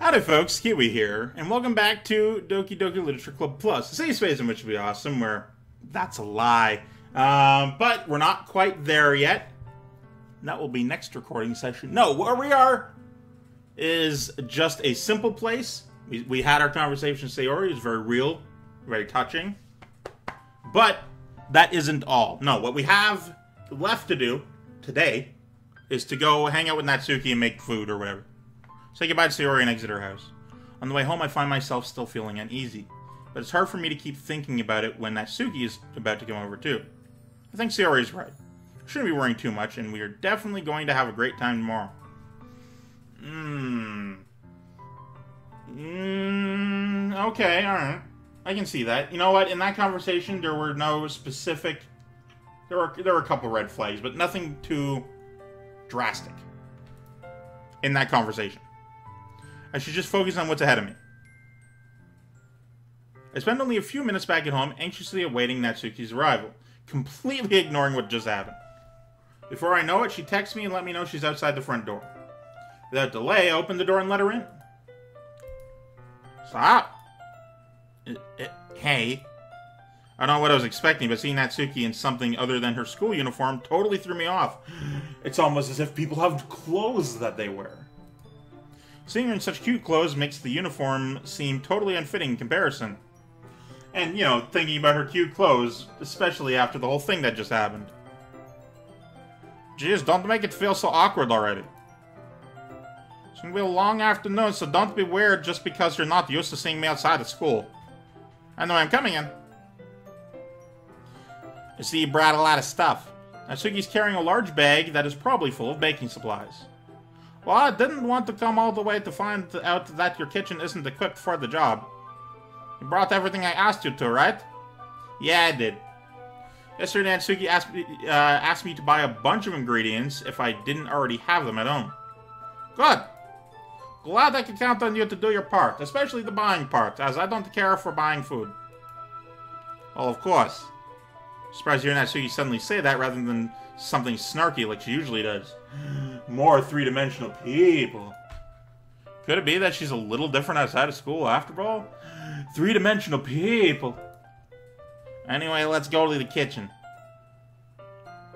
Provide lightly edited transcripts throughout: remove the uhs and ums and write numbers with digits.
Howdy folks, Keywii here, and welcome back to Doki Doki Literature Club Plus, the safe space in which we are somewhere. That's a lie. But we're not quite there yet. That will be next recording session. No, where we are is just a simple place. We had our conversation with Sayori. It was very real, very touching. But that isn't all. No, what we have left to do today is to go hang out with Natsuki and make food or whatever. Say goodbye to Sayori and exit her house. On the way home, I find myself still feeling uneasy, but it's hard for me to keep thinking about it when Natsuki is about to come over too. I think Sayori's right. I shouldn't be worrying too much, and we are definitely going to have a great time tomorrow. Okay, alright. I can see that. You know what, in that conversation, there were no specific... There were a couple red flags, but nothing too drastic in that conversation. I should just focus on what's ahead of me. I spent only a few minutes back at home, anxiously awaiting Natsuki's arrival, completely ignoring what just happened. Before I know it, she texts me and let me know she's outside the front door. Without delay, I opened the door and let her in. Stop! Hey. I don't know what I was expecting, but seeing Natsuki in something other than her school uniform totally threw me off. It's almost as if people have clothes that they wear. Seeing her in such cute clothes makes the uniform seem totally unfitting in comparison. And, you know, thinking about her cute clothes, especially after the whole thing that just happened. Jeez, don't make it feel so awkward already. It's gonna be a long afternoon, so don't be weird just because you're not used to seeing me outside of school. I know I'm coming in. I see you brought a lot of stuff. Natsuki's carrying a large bag that is probably full of baking supplies. Well, I didn't want to come all the way to find out that your kitchen isn't equipped for the job. You brought everything I asked you to, right? Yeah, I did. Yesterday, Natsuki asked me to buy a bunch of ingredients if I didn't already have them at home. Good. Glad I could count on you to do your part, especially the buying part, as I don't care for buying food. Well, of course. Surprised you and Natsuki suddenly say that rather than something snarky like she usually does. More three-dimensional people. Could it be that she's a little different outside of school after all? Three-dimensional people. Anyway, let's go to the kitchen.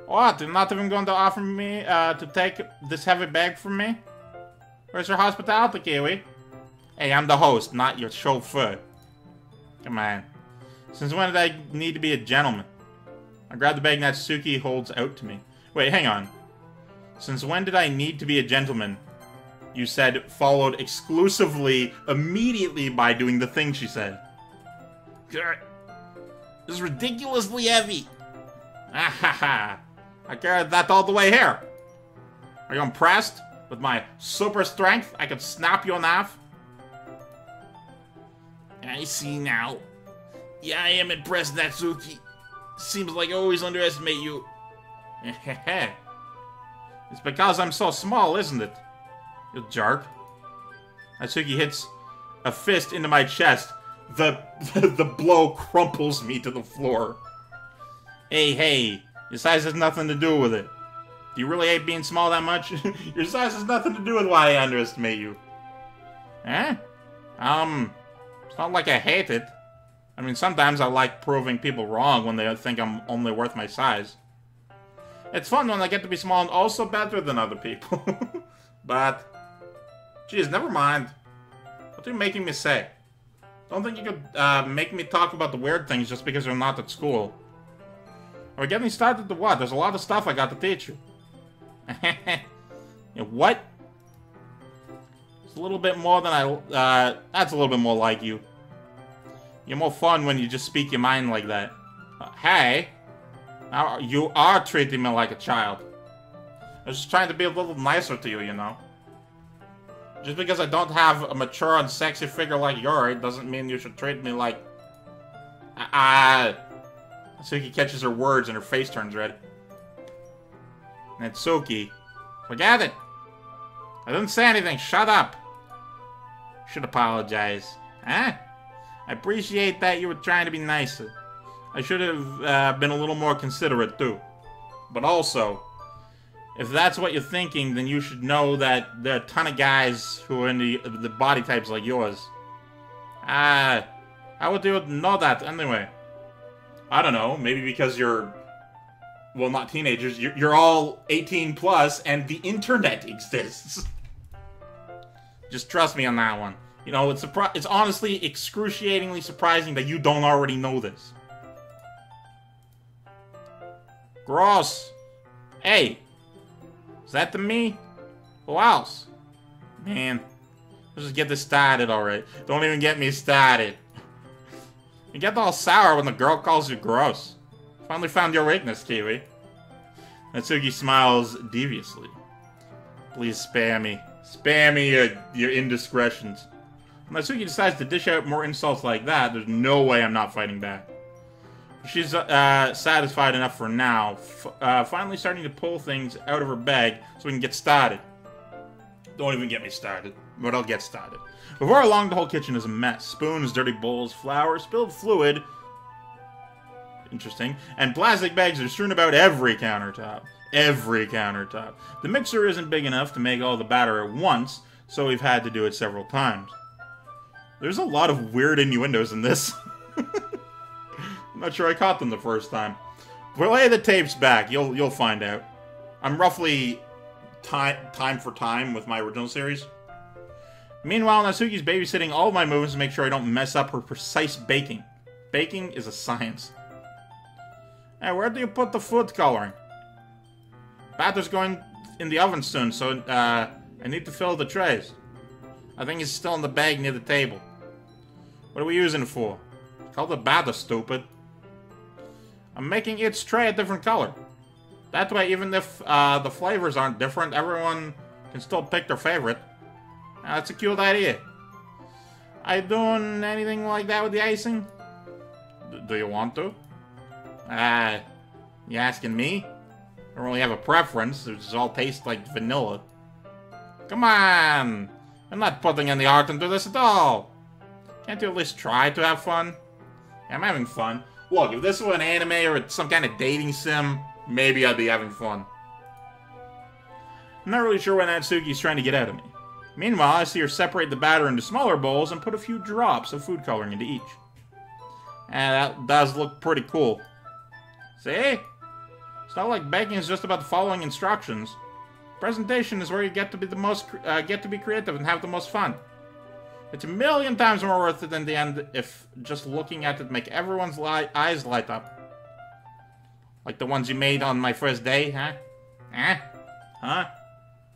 What? You're not even going to offer me to take this heavy bag from me? Where's your hospitality, Keywii? Hey, I'm the host, not your chauffeur. Come on. Since when did I need to be a gentleman? I grab the bag Natsuki holds out to me. Wait, hang on. Since when did I need to be a gentleman? You said, followed exclusively, immediately by doing the thing she said. Grr. This is ridiculously heavy. Ah ha ha. I carried that all the way here. Are you impressed? With my super strength, I could snap you in half. I see now. Yeah, I am impressed, Natsuki. Seems like I always underestimate you. Heh. It's because I'm so small, isn't it? You jerk. Natsuki hits a fist into my chest. The blow crumples me to the floor. Hey. Your size has nothing to do with it. Do you really hate being small that much? Your size has nothing to do with why I underestimate you. Eh? It's not like I hate it. I mean, sometimes I like proving people wrong when they think I'm only worth my size. It's fun when I get to be small and also better than other people. But, geez, never mind. What are you making me say? Don't think you could make me talk about the weird things just because you're not at school. Are we getting started to what? There's a lot of stuff I got to teach you. What? It's a little bit more than I... that's a little bit more like you. You're more fun when you just speak your mind like that. Hey... Now you are treating me like a child. I was just trying to be a little nicer to you, you know. Just because I don't have a mature and sexy figure like Yuri doesn't mean you should treat me like... Natsuki catches her words and her face turns red. Natsuki. Forget it! I didn't say anything, shut up! Should apologize. Huh? I appreciate that you were trying to be nicer. I should have been a little more considerate, too. But also, If that's what you're thinking, then you should know that there are a ton of guys who are in the body types like yours. How would you know that anyway? I don't know, maybe because you're... well, not teenagers, you're all 18 plus and the internet exists. Just trust me on that one. You know, it's honestly excruciatingly surprising that you don't already know this. Gross. Hey. Is that to me? Who else? Man. Let's just get this started, alright. Don't even get me started. You get all sour when the girl calls you gross. Finally found your weakness, Keywii. Natsuki smiles deviously. Please spare me. Spare me your indiscretions. When Natsuki decides to dish out more insults like that, there's no way I'm not fighting back. She's satisfied enough for now, finally starting to pull things out of her bag so we can get started. Don't even get me started, but I'll get started. Before long, the whole kitchen is a mess. Spoons, dirty bowls, flour, spilled fluid... interesting. And plastic bags are strewn about every countertop. Every countertop. The mixer isn't big enough to make all the batter at once, so we've had to do it several times. There's a lot of weird innuendos in this. I'm not sure I caught them the first time. Play the tapes back. You'll find out. I'm roughly time for time with my original series. Meanwhile, Natsuki's babysitting all of my moves to make sure I don't mess up her precise baking. Baking is a science. Hey, where do you put the food coloring? Batter's going in the oven soon, so I need to fill the trays. I think it's still in the bag near the table. What are we using it for? Call the batter, stupid. I'm making each tray a different color. That way, even if the flavors aren't different, everyone can still pick their favorite. That's a cute idea. Are you doing anything like that with the icing? Do you want to? You asking me? I don't really have a preference. It just all tastes like vanilla. Come on! I'm not putting any art into this at all! Can't you at least try to have fun? Yeah, I'm having fun. Look, if this were an anime or some kind of dating sim, maybe I'd be having fun. I'm not really sure what Natsuki's trying to get out of me. Meanwhile, I see her separate the batter into smaller bowls and put a few drops of food coloring into each. And that does look pretty cool. See? It's not like baking is just about following instructions. Presentation is where you get to be the most creative and have the most fun. It's a million times more worth it in the end if just looking at it make everyone's eyes light up. Like the ones you made on my first day, huh? Huh? Huh?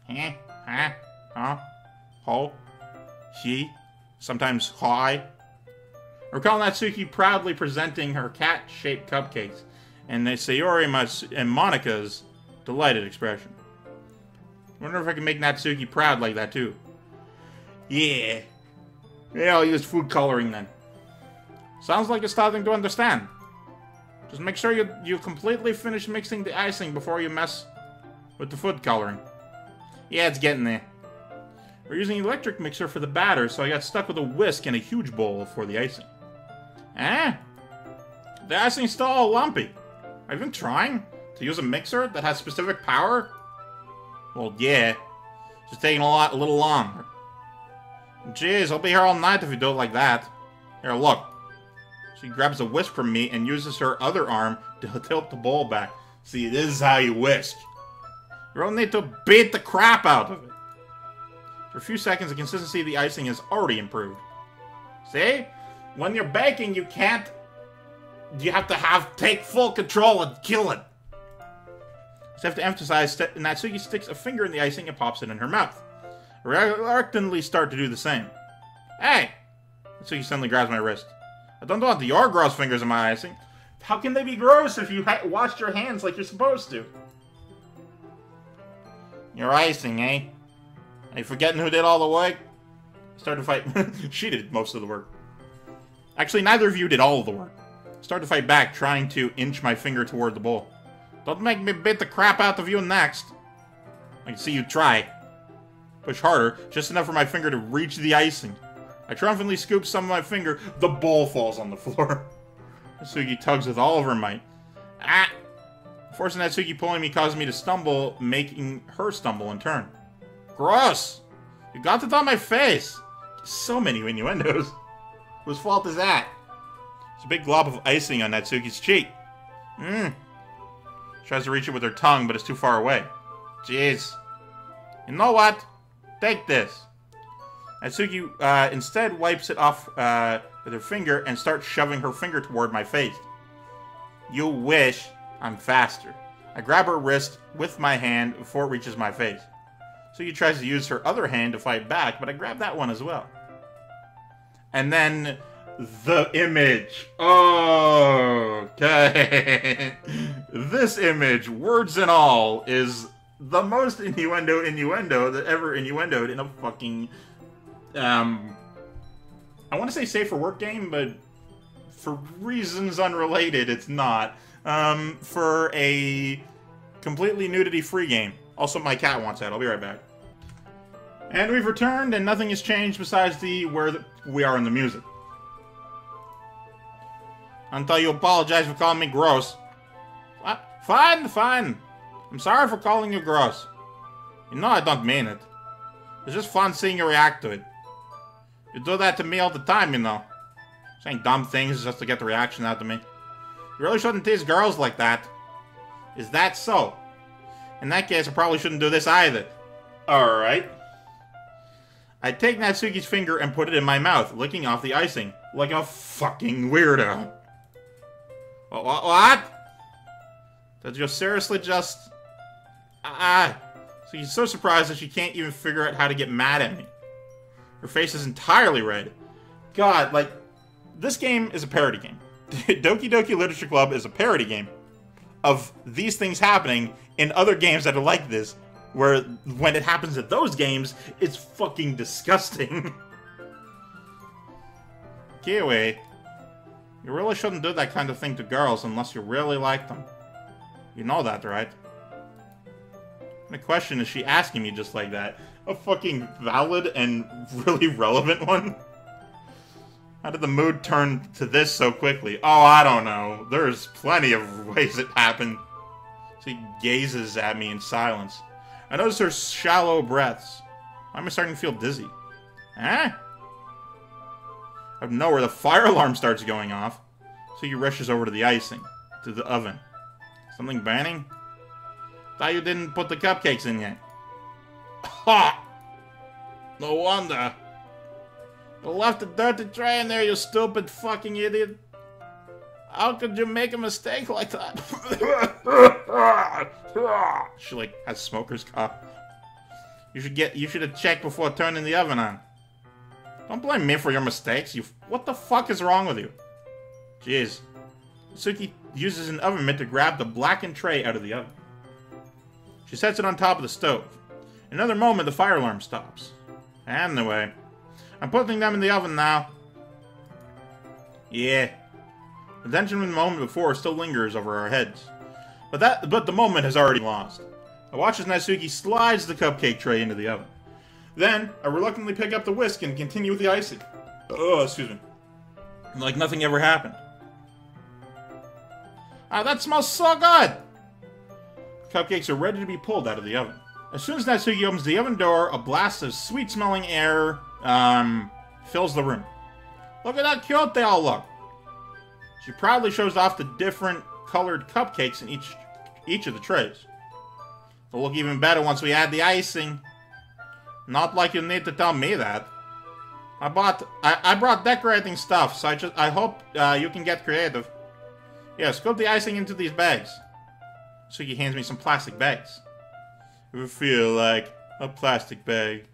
Huh? Huh? Huh? Ho? She? Sometimes hi? I recall Natsuki proudly presenting her cat-shaped cupcakes, and Sayori and Monica's delighted expression. I wonder if I can make Natsuki proud like that too. Yeah. Yeah, I'll use food coloring then. Sounds like you're starting to understand. Just make sure you completely finish mixing the icing before you mess with the food coloring. Yeah, it's getting there. We're using an electric mixer for the batter, so I got stuck with a whisk and a huge bowl for the icing. Eh? The icing's still all lumpy. I've been trying to use a mixer that has specific power. Well, yeah. It's just taking a little longer. Jeez, I'll be here all night if you do it like that. Here, look. She grabs a whisk from me and uses her other arm to tilt the bowl back. See, this is how you whisk. You don't need to beat the crap out of it. For a few seconds, the consistency of the icing has already improved. See? When you're baking, you can't... you have to take full control and kill it. Just have to emphasize that Natsuki sticks a finger in the icing and pops it in her mouth. Reluctantly start to do the same. Hey! Natsuki suddenly grabs my wrist. I don't want your gross fingers in my icing. How can they be gross if you wash your hands like you're supposed to? Your icing, eh? Are you forgetting who did all the work? Start to fight. She did most of the work. Actually, neither of you did all of the work. Start to fight back, trying to inch my finger toward the bowl. Don't make me bit the crap out of you next. I can see you try. Push harder, just enough for my finger to reach the icing. I triumphantly scoop some of my finger. The bowl falls on the floor. Natsuki tugs with all of her might. Ah! forcing Natsuki pulling me, causing me to stumble, making her stumble in turn. Gross! You got it on my face! So many innuendos. Whose fault is that? It's a big glob of icing on Natsuki's cheek. Mmm. She tries to reach it with her tongue, but it's too far away. Jeez. You know what? Take this. Natsuki instead wipes it off with her finger and starts shoving her finger toward my face. You wish. I'm faster. I grab her wrist with my hand before it reaches my face. Natsuki tries to use her other hand to fight back, but I grab that one as well. And then the image. Oh, okay. This image, words and all, is the most innuendo that ever innuendoed in a fucking, I want to say safe for work game, but for reasons unrelated, it's not. For a completely nudity-free game. Also, my cat wants that. I'll be right back. And we've returned, and nothing has changed besides the we are in the music. Until you apologize for calling me gross. What? Fine, fine. I'm sorry for calling you gross. You know I don't mean it. It's just fun seeing you react to it. You do that to me all the time, you know. Saying dumb things just to get the reaction out of me. You really shouldn't tease girls like that. Is that so? In that case, I probably shouldn't do this either. Alright. I take Natsuki's finger and put it in my mouth, licking off the icing. Like a fucking weirdo. What? Did you seriously just... Ah. So she's so surprised that she can't even figure out how to get mad at me. Her face is entirely red. God, like... This game is a parody game. Doki Doki Literature Club is a parody game of these things happening in other games that are like this, where when it happens at those games, it's fucking disgusting. Keywii, you really shouldn't do that kind of thing to girls unless you really like them. You know that, right? The question is she asking me just like that? A fucking valid and really relevant one? How did the mood turn to this so quickly? Oh, I don't know. There's plenty of ways it happened. She gazes at me in silence. I notice her shallow breaths. Why am I starting to feel dizzy? Huh? Out of nowhere, the fire alarm starts going off. So she rushes over to the icing, to the oven. Something burning? Thought you didn't put the cupcakes in yet. Ha! No wonder. You left a dirty tray in there, you stupid fucking idiot. How could you make a mistake like that? She like has smoker's cough. You should have checked before turning the oven on. Don't blame me for your mistakes. What the fuck is wrong with you? Jeez. Natsuki uses an oven mitt to grab the blackened tray out of the oven. She sets it on top of the stove. In another moment, the fire alarm stops. Anyway. I'm putting them in the oven now. Yeah. The tension in the moment before still lingers over our heads. But the moment has already lost. I watch as Natsuki slides the cupcake tray into the oven. Then, I reluctantly pick up the whisk and continue with the icing. Oh, excuse me. Like nothing ever happened. Ah, that smells so good! Cupcakes are ready to be pulled out of the oven. As soon as Natsuki opens the oven door, a blast of sweet-smelling air... fills the room. Look at how cute they all look. She proudly shows off the different colored cupcakes in each of the trays. They'll look even better once we add the icing. Not like you need to tell me that. I brought decorating stuff, so I hope you can get creative. Yeah, scoop the icing into these bags. So he hands me some plastic bags. You feel like a plastic bag.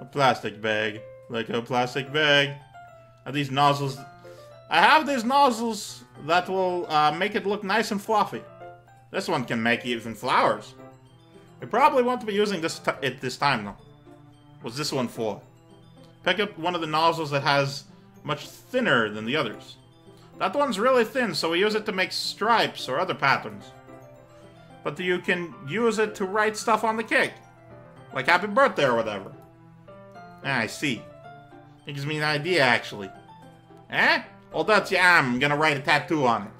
A plastic bag, like a plastic bag. I have these nozzles that will make it look nice and fluffy. This one can make even flowers. I probably won't be using this at this time though. What's this one for? Pick up one of the nozzles that has much thinner than the others. That one's really thin, so we use it to make stripes or other patterns. But you can use it to write stuff on the cake, like happy birthday or whatever. Ah, I see. It gives me an idea, actually. Eh? Well, that's yeah, I'm gonna write a tattoo on it.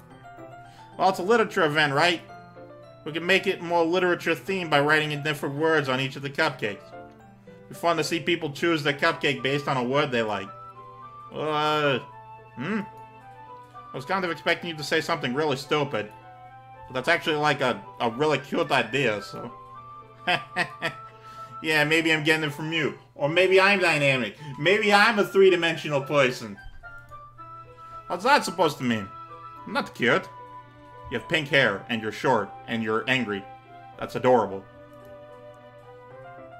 Well, it's a literature event, right? We can make it more literature-themed by writing in different words on each of the cupcakes. It's fun to see people choose their cupcake based on a word they like. I was kind of expecting you to say something really stupid. But that's actually like a really cute idea, so... Yeah, maybe I'm getting it from you. Or maybe I'm dynamic. Maybe I'm a three-dimensional person. What's that supposed to mean? I'm not cute. You have pink hair, and you're short, and you're angry. That's adorable.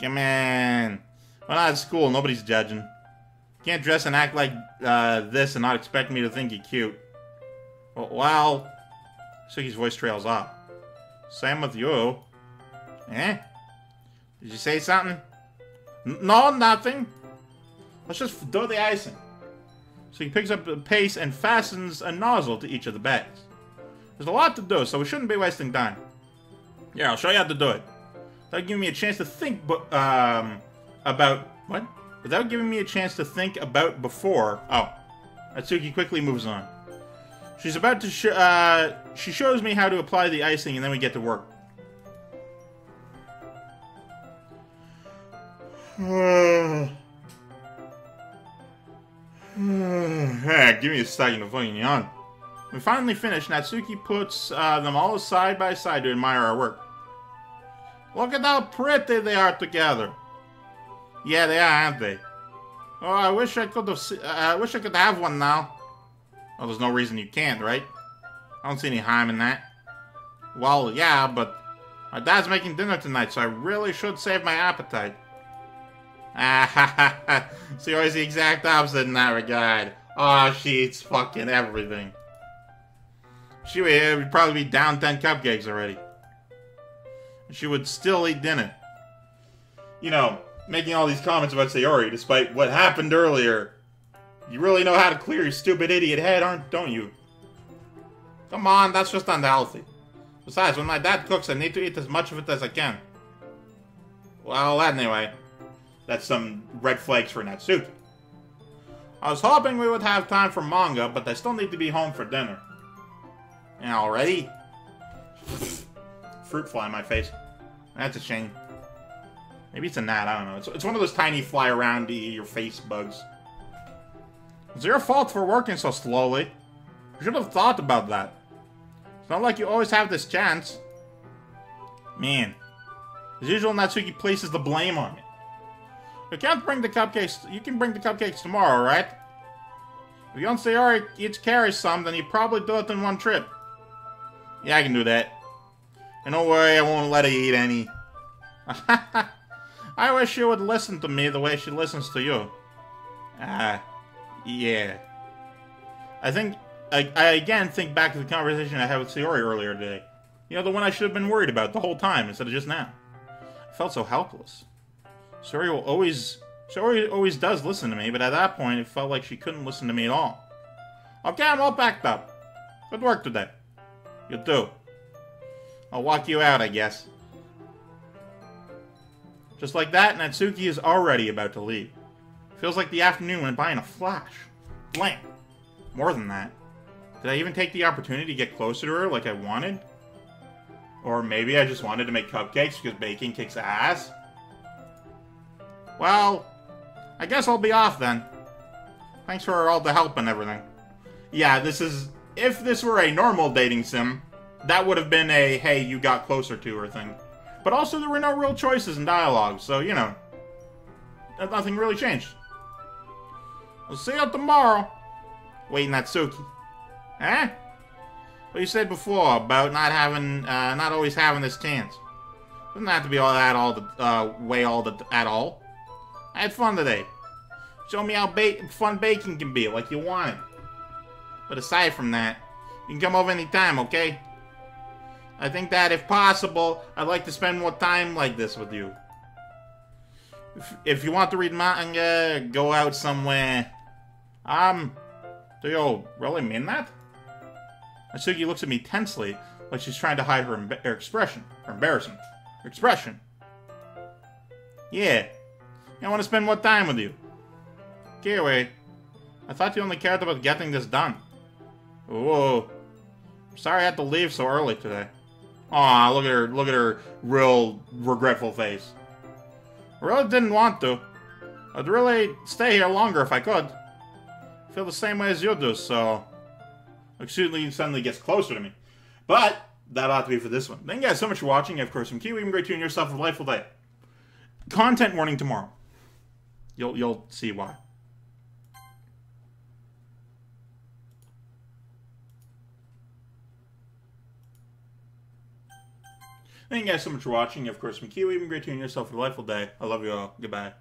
Come on. We're not at school. Nobody's judging. Can't dress and act like this and not expect me to think you're cute. Well, Suki's voice trails off. Same with you. Eh? Did you say something? No, nothing. Let's just do the icing. So he picks up the paste and fastens a nozzle to each of the bags. There's a lot to do, so we shouldn't be wasting time. Yeah, I'll show you how to do it. That'll give me a chance to think about... What? Without giving me a chance to think about before... Oh. Natsuki quickly moves on. She's about to she shows me how to apply the icing, and then we get to work. Give me a second, I'm fucking yawn. We finally finished. Natsuki puts them all side by side to admire our work. Look at how pretty they are together. Yeah, they are, aren't they? Oh, I wish I could have. I wish I could have one now. Well, there's no reason you can't, right? I don't see any harm in that. Well, yeah, but my dad's making dinner tonight, so I really should save my appetite. Ah ha ha ha. Sayori's the exact opposite in that regard. Oh, she eats fucking everything. She would probably be down 10 cupcakes already. And she would still eat dinner. You know, making all these comments about Sayori, despite what happened earlier. You really know how to clear your stupid idiot head, don't you? Come on, that's just unhealthy. Besides, when my dad cooks, I need to eat as much of it as I can. Well, anyway... That's some red flags for Natsuki. I was hoping we would have time for manga, but I still need to be home for dinner. And already? Fruit fly in my face. That's a shame. Maybe it's a gnat, I don't know. It's one of those tiny fly around your face bugs. It's your fault for working so slowly. You should have thought about that. It's not like you always have this chance. Man. As usual, Natsuki places the blame on it. You can't bring the cupcakes. You can bring the cupcakes tomorrow, right? If you don't say Sayori each carries some, then you probably do it in one trip. Yeah, I can do that. And don't worry, I won't let her eat any. I wish she would listen to me the way she listens to you. Yeah. I again think back to the conversation I had with Sayori earlier today. You know, the one I should have been worried about the whole time instead of just now. I felt so helpless. Sayori always does listen to me, but at that point, it felt like she couldn't listen to me at all. Okay, I'm all packed up. Good work today. You too. I'll walk you out, I guess. Just like that, Natsuki is already about to leave. Feels like the afternoon went by in a flash. Blank. More than that. Did I even take the opportunity to get closer to her like I wanted? Or maybe I just wanted to make cupcakes because baking kicks ass? Well, I guess I'll be off then. Thanks for all the help and everything. Yeah, this is... If this were a normal dating sim, that would have been a, hey, you got closer to her thing. But also, there were no real choices in dialogue, so, you know. Nothing really changed. I'll see you tomorrow. Wait, Natsuki. Eh? What you said before about not always having this chance. Doesn't have to be all that at all. I had fun today. Show me how fun baking can be, like you want it. But aside from that, you can come over anytime, okay? I think that, if possible, I'd like to spend more time like this with you. If you want to read manga, go out somewhere. Do you really mean that? Natsuki looks at me tensely, like she's trying to hide her expression, her embarrassment. Expression. Yeah. I want to spend more time with you. Keywii, I thought you only cared about getting this done. Ooh. I'm sorry I had to leave so early today. Aw, look at her real regretful face. I really didn't want to. I'd really stay here longer if I could. I feel the same way as you do, so... Excuse me, suddenly gets closer to me. But, that'll have to be for this one. Thank you guys so much for watching. Of course, I'm Keywii. Great tuning yourself a delightful day. Content warning tomorrow. You'll see why. Thank you guys so much for watching. Of course, I'm Keywii. Great tuning yourself a delightful day. I love you all. Goodbye.